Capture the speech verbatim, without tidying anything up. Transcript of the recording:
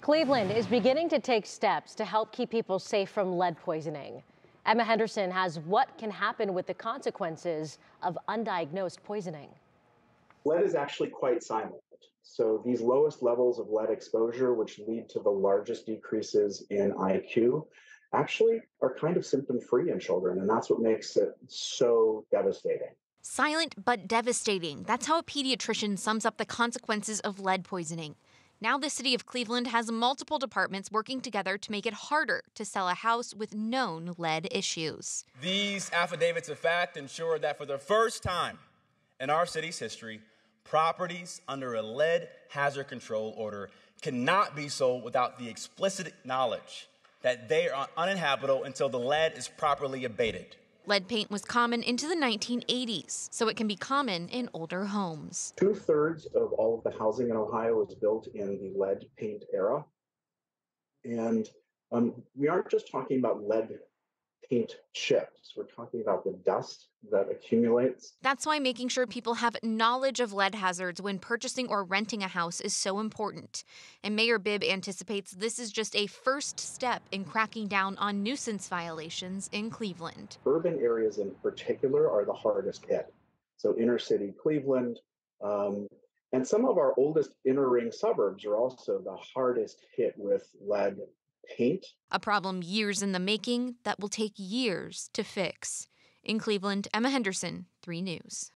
Cleveland is beginning to take steps to help keep people safe from lead poisoning. Emma Henderson has what can happen with the consequences of undiagnosed poisoning. Lead is actually quite silent. So these lowest levels of lead exposure, which lead to the largest decreases in I Q, actually are kind of symptom-free in children, and that's what makes it so devastating. Silent but devastating. That's how a pediatrician sums up the consequences of lead poisoning. Now the city of Cleveland has multiple departments working together to make it harder to sell a house with known lead issues. These affidavits of fact ensure that for the first time in our city's history, properties under a lead hazard control order cannot be sold without the explicit knowledge that they are uninhabitable until the lead is properly abated. Lead paint was common into the nineteen eighties, so it can be common in older homes. Two-thirds of all of the housing in Ohio is built in the lead paint era. And um, we aren't just talking about lead paint chips. We're talking about the dust that accumulates. That's why making sure people have knowledge of lead hazards when purchasing or renting a house is so important. And Mayor Bibb anticipates this is just a first step in cracking down on nuisance violations in Cleveland. Urban areas in particular are the hardest hit. So inner city Cleveland, um, and some of our oldest inner ring suburbs are also the hardest hit with lead paint. A problem years in the making that will take years to fix. In Cleveland, Emma Henderson, three news.